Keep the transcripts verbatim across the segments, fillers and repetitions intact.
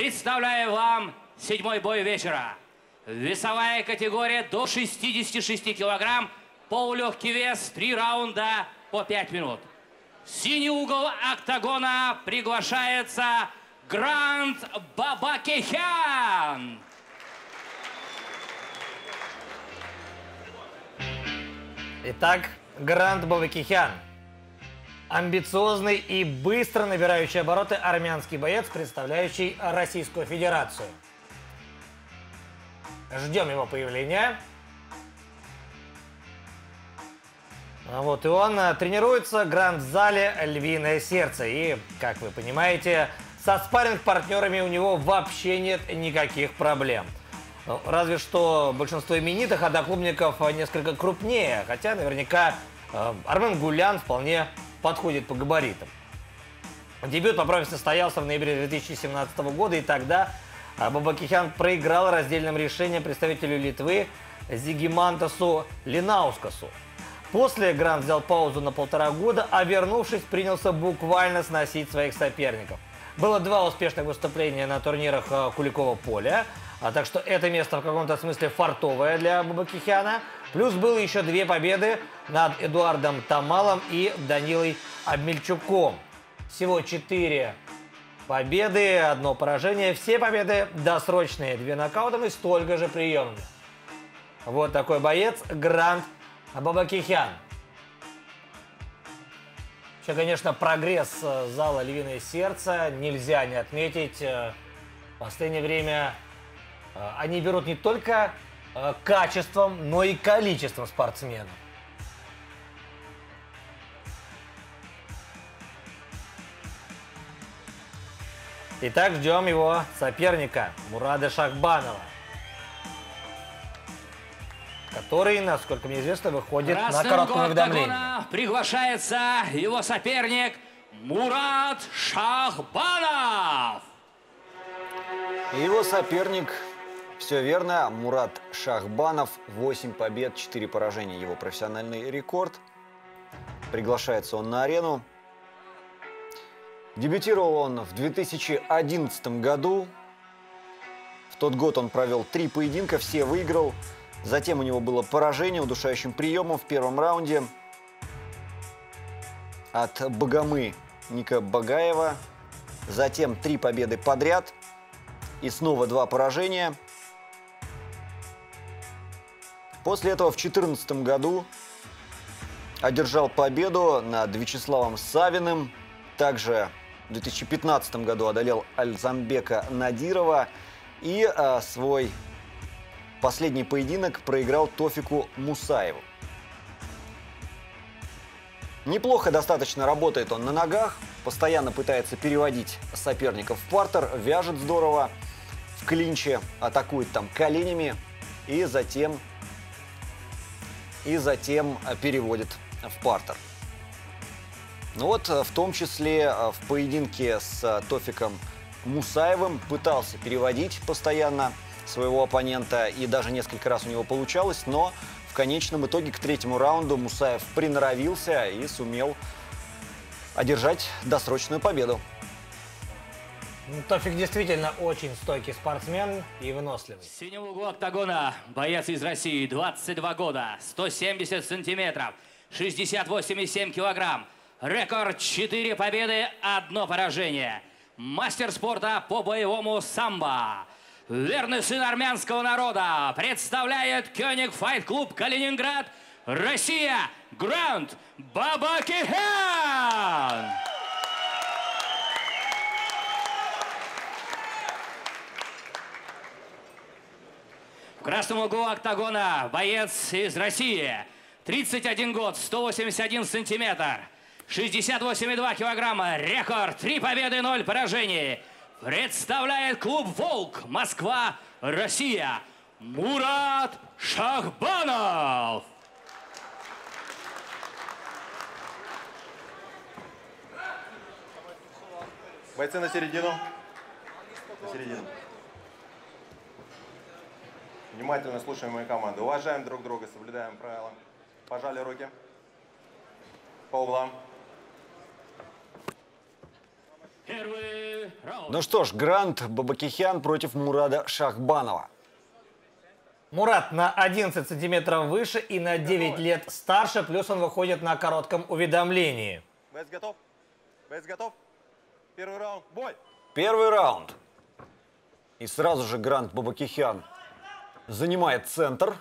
Представляю вам седьмой бой вечера. Весовая категория до шестидесяти шести килограмм. Полулегкий вес, три раунда по пять минут. В синий угол октагона приглашается Грант Бабакехян. Итак, Грант Бабакехян. Амбициозный и быстро набирающий обороты армянский боец, представляющий Российскую Федерацию. Ждем его появления. Вот и он тренируется в гранд-зале «Львиное сердце». И, как вы понимаете, со спарринг-партнерами у него вообще нет никаких проблем. Разве что большинство именитых, а доклубников несколько крупнее. Хотя наверняка Армен Гулян вполне подходит по габаритам. Дебют по профи состоялся в ноябре две тысячи семнадцатого года, и тогда Бабакехян проиграл раздельным решением представителю Литвы Зигимантасу Линаускасу. После Грант взял паузу на полтора года, а вернувшись, принялся буквально сносить своих соперников. Было два успешных выступления на турнирах Куликова поля, а так что это место в каком-то смысле фартовое для Бабакехяна. Плюс было еще две победы над Эдуардом Тамалом и Данилой Омельчуком. Всего четыре победы, одно поражение. Все победы досрочные, две нокаутом и столько же приемами. Вот такой боец Грант Бабакехян. Еще, конечно, прогресс зала «Львиное сердце» нельзя не отметить. В последнее время они берут не только качеством, но и количеством спортсменов. Итак, ждем его соперника Мурада Шахбанова, который, насколько мне известно, выходит на короткое уведомление. Приглашается его соперник Мурад Шахбанов. Его соперник, все верно, Мурад Шахбанов. восемь побед, четыре поражения. Его профессиональный рекорд. Приглашается он на арену. Дебютировал он в две тысячи одиннадцатом году. В тот год он провел три поединка, все выиграл. Затем у него было поражение удушающим приемом в первом раунде от Богомы Ника Багаева. Затем три победы подряд и снова два поражения. После этого в две тысячи четырнадцатом году одержал победу над Вячеславом Савиным. Также в две тысячи пятнадцатом году одолел Альзамбека Надирова и а, свой... последний поединок проиграл Тофику Мусаеву. Неплохо достаточно работает он на ногах, постоянно пытается переводить соперников в партер, вяжет здорово в клинче, атакует там коленями и затем, и затем переводит в партер. Ну вот, в том числе в поединке с Тофиком Мусаевым пытался переводить постоянно своего оппонента, и даже несколько раз у него получалось, но в конечном итоге к третьему раунду Мусаев приноровился и сумел одержать досрочную победу. Тофик действительно очень стойкий спортсмен и выносливый. В синем углу октагона боец из России, двадцать два года, сто семьдесят сантиметров, шестьдесят восемь и семь килограмм, рекорд четыре победы, одно поражение. Мастер спорта по боевому самбо. Верный сын армянского народа представляет Кёниг Файт Клуб, Калининград, Россия, Грант Бабакехян. В красном углу октагона боец из России, тридцать один год, сто восемьдесят один сантиметр, шестьдесят восемь и два килограмма, рекорд, три победы, ноль поражений. Представляет клуб «Волк», Москва, Россия, Мурад Шахбанов. Бойцы на середину. На середину. Внимательно слушаем мою команду. Уважаем друг друга, соблюдаем правила. Пожали руки. По углам. Ну что ж, Грант Бабакехян против Мурада Шахбанова. Мурад на одиннадцать сантиметров выше и на девять лет старше, плюс он выходит на коротком уведомлении. Бэс готов? Бэс готов? Первый раунд. Бой! Первый раунд. И сразу же Грант Бабакехян занимает центр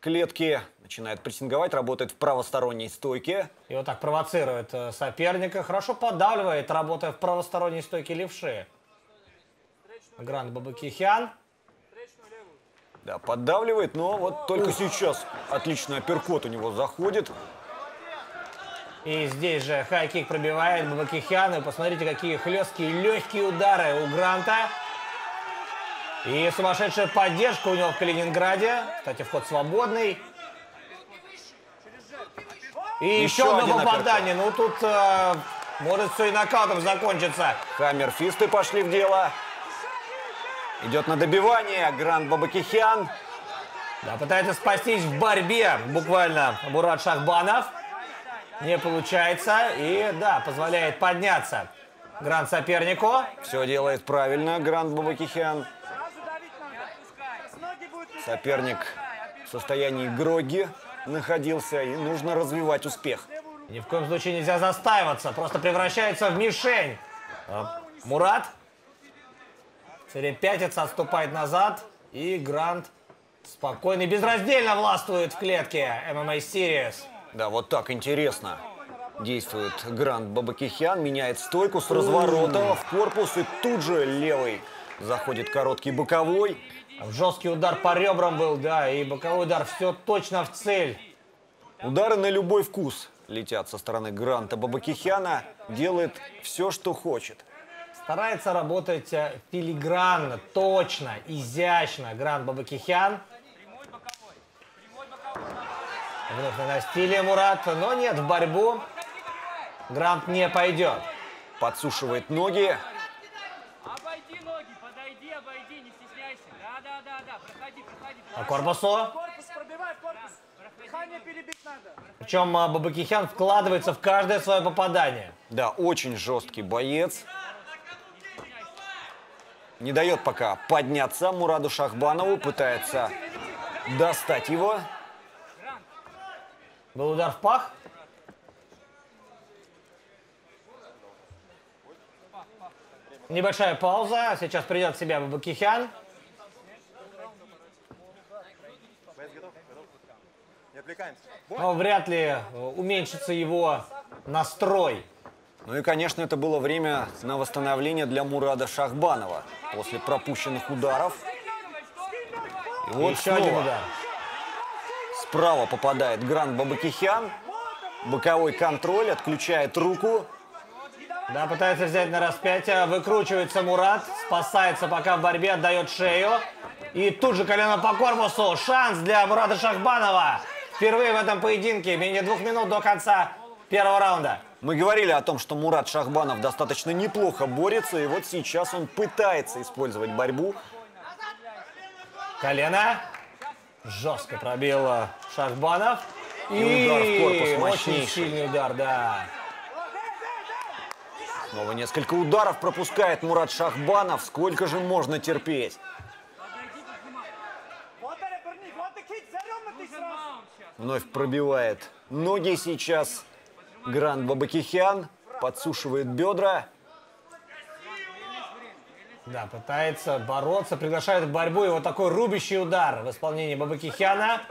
клетки, начинает прессинговать, работает в правосторонней стойке. И вот так провоцирует соперника, хорошо подавливает, работая в правосторонней стойке левши. Грант Бабакехян. Да, поддавливает, но вот только сейчас отличный апперкот у него заходит. И здесь же хай-кик пробивает Бабакехян. И посмотрите, какие хлесткие, легкие удары у Гранта. И сумасшедшая поддержка у него в Калининграде. Кстати, вход свободный. И еще, еще одно попадание. Апперкот. Ну тут э, может все и нокаутом закончится. Хаммерфисты пошли в дело. Идет на добивание Грант Бабакехян. Да, пытается спастись в борьбе буквально Мурад Шахбанов. Не получается. И да, позволяет подняться Грант сопернику. Все делает правильно Грант Бабакехян. Соперник в состоянии гроги находился. И нужно развивать успех. Ни в коем случае нельзя застаиваться. Просто превращается в мишень. Мурад. Пятится, отступает назад. И Грант спокойно и безраздельно властвует в клетке эм эм а Series. Да, вот так интересно действует Грант Бабакехян. Меняет стойку с разворота в корпус. И тут же левый заходит короткий боковой. Жесткий удар по ребрам был, да. И боковой удар. Все точно в цель. Удары на любой вкус летят со стороны Гранта Бабакехяна. Делает все, что хочет. Старается работать филигранно, точно, изящно Грант Бабакехян. Вновь на стиле Мурад, но нет, в борьбу Грант не пойдет. Подсушивает ноги. Обойди ноги, подойди, обойди, не стесняйся. Да, да, да, да, проходи, проходи. По корпусу. Корпус пробивай, корпус. Дыхание перебить надо. Причем Бабакехян вкладывается в каждое свое попадание. Да, очень жесткий боец. Не дает пока подняться Мураду Шахбанову, пытается достать его. Был удар в пах. Небольшая пауза. Сейчас придет в себя Бабакехян. Но вряд ли уменьшится его настрой. Ну и, конечно, это было время на восстановление для Мурада Шахбанова после пропущенных ударов. И вот еще один удар. Справа попадает Грант Бабакехян. Боковой контроль, отключает руку. Да, пытается взять на распятие. Выкручивается Мурад. Спасается пока в борьбе, отдает шею. И тут же колено по корпусу. Шанс для Мурада Шахбанова. Впервые в этом поединке. Менее двух минут до конца первого раунда. Мы говорили о том, что Мурад Шахбанов достаточно неплохо борется. И вот сейчас он пытается использовать борьбу. Колено. Жестко пробило Шахбанов. И, и удар в корпус мощнейший. Очень сильный удар, да. Снова несколько ударов пропускает Мурад Шахбанов. Сколько же можно терпеть? Вновь пробивает ноги сейчас. Грант Бабакехян подсушивает бедра. Да, пытается бороться, приглашает в борьбу. И вот такой рубящий удар в исполнении Бабакехяна.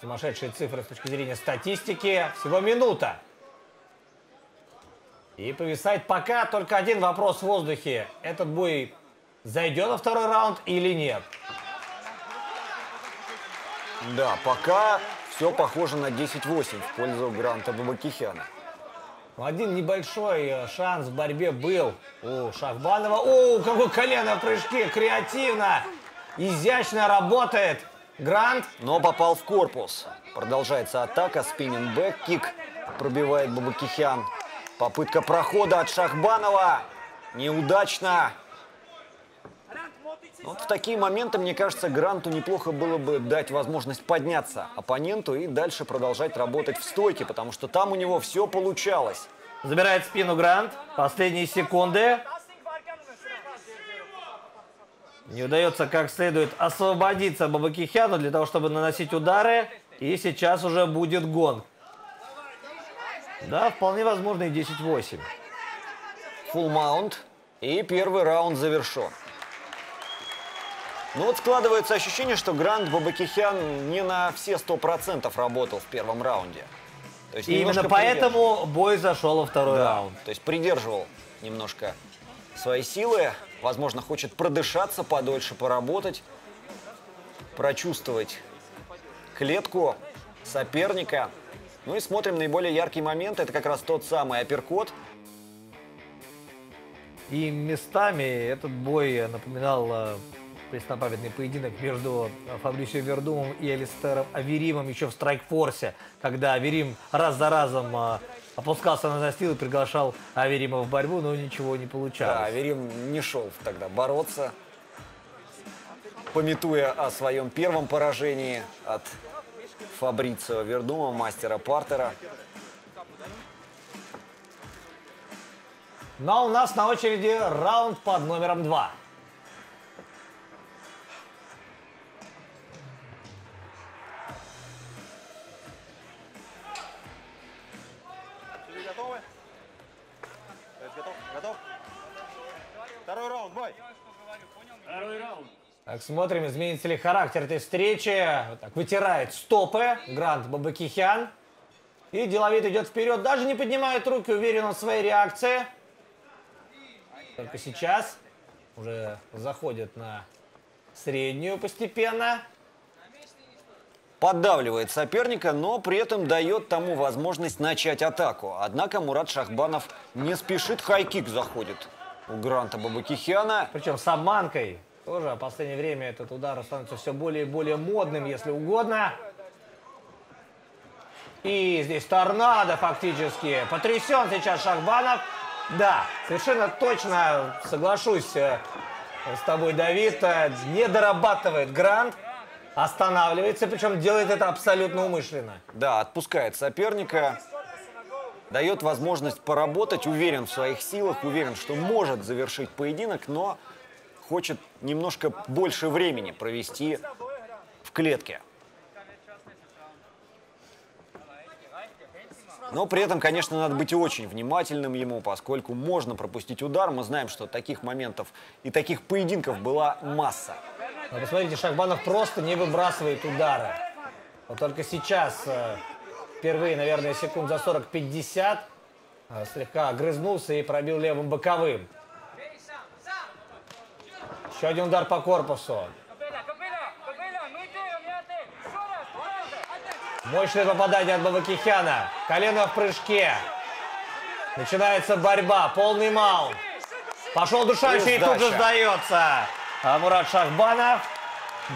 Сумасшедшие цифры с точки зрения статистики. Всего минута. И повисает пока только один вопрос в воздухе. Этот бой зайдет во второй раунд или нет? Да, пока... Все похоже на десять восемь в пользу Гранта Бабакехяна. Один небольшой шанс в борьбе был у Шахбанова. О, какое колено в прыжке! Креативно! Изящно работает Грант. Но попал в корпус. Продолжается атака. Спиннинг-бэк. Кик пробивает Бабакехян. Попытка прохода от Шахбанова. Неудачно. Вот в такие моменты, мне кажется, Гранту неплохо было бы дать возможность подняться оппоненту и дальше продолжать работать в стойке, потому что там у него все получалось. Забирает спину Грант. Последние секунды. Не удается как следует освободиться Бабакехяну для того, чтобы наносить удары. И сейчас уже будет гонг. Да, вполне возможно и десять восемь. Фулл маунт. И первый раунд завершен. Ну вот складывается ощущение, что Грант Бабакехян не на все сто процентов работал в первом раунде. То есть и именно поэтому бой зашел во второй да, раунд. То есть придерживал немножко свои силы. Возможно, хочет продышаться подольше, поработать, прочувствовать клетку соперника. Ну и смотрим наиболее яркий момент. Это как раз тот самый апперкот. И местами этот бой напоминал преснопамятный поединок между Фабрисио Вердумом и Алистером Оверимом еще в Страйкфорсе, когда Оверим раз за разом опускался на настил и приглашал Оверима в борьбу, но ничего не получалось. Да, Оверим не шел тогда бороться, памятуя о своем первом поражении от Фабрисио Вердума, мастера партера. Ну а у нас на очереди раунд под номером два. Готовы? Готов? Готов? Второй раунд, бой! Второй раунд. Так, смотрим, изменится ли характер этой встречи. Вот так, вытирает стопы Грант Бабакехян. И деловито идет вперед, даже не поднимает руки, уверенно в своей реакции. Только сейчас уже заходит на среднюю постепенно. Поддавливает соперника, но при этом дает тому возможность начать атаку. Однако Мурад Шахбанов не спешит, хайкик заходит у Гранта Бабакехяна. Причем с обманкой. Тоже в последнее время этот удар становится все более и более модным, если угодно. И здесь торнадо фактически. Потрясен сейчас Шахбанов. Да, совершенно точно соглашусь с тобой, Давид, не дорабатывает Грант, останавливается, причем делает это абсолютно умышленно. Да, отпускает соперника, дает возможность поработать, уверен в своих силах, уверен, что может завершить поединок, но хочет немножко больше времени провести в клетке. Но при этом, конечно, надо быть очень внимательным ему, поскольку можно пропустить удар. Мы знаем, что таких моментов и таких поединков была масса. Но посмотрите, Шахбанов просто не выбрасывает удары. Вот только сейчас, впервые, наверное, секунд за сорок-пятьдесят, слегка огрызнулся и пробил левым боковым. Еще один удар по корпусу. Мощное попадание от Бабакехяна. Колено в прыжке. Начинается борьба. Полный маунт. Пошел душащий и тут же сдается. А Мурад Шахбанов.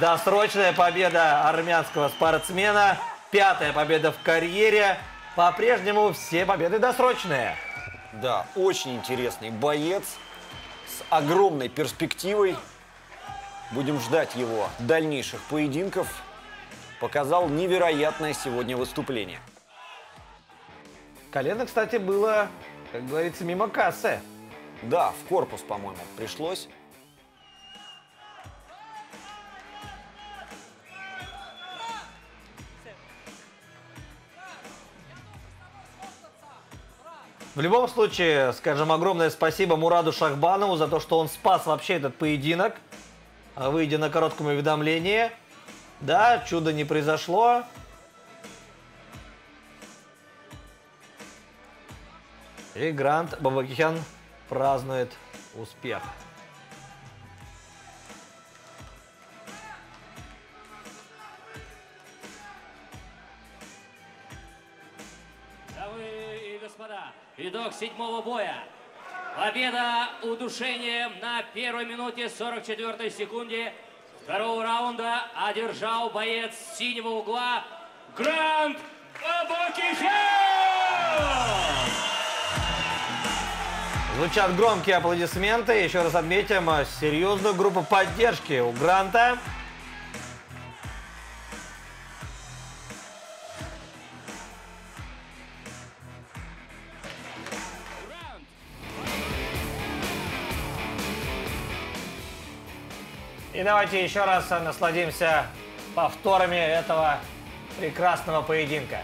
Досрочная победа армянского спортсмена. Пятая победа в карьере. По-прежнему все победы досрочные. Да, очень интересный боец. С огромной перспективой. Будем ждать его дальнейших поединков. Показал невероятное сегодня выступление. Колено, кстати, было, как говорится, мимо кассы. Да, в корпус, по-моему, пришлось. В любом случае, скажем, огромное спасибо Мураду Шахбанову за то, что он спас вообще этот поединок, выйдя на коротком уведомлении. Да, чудо не произошло. И Грант Бабакехян празднует успех. Дамы и господа, итог седьмого боя. Победа удушением на первой минуте сорок четвёртой секунде. Второго раунда одержал боец синего угла Грант Бабакехян! Звучат громкие аплодисменты. Еще раз отметим серьезную группу поддержки у Гранта. И давайте еще раз насладимся повторами этого прекрасного поединка.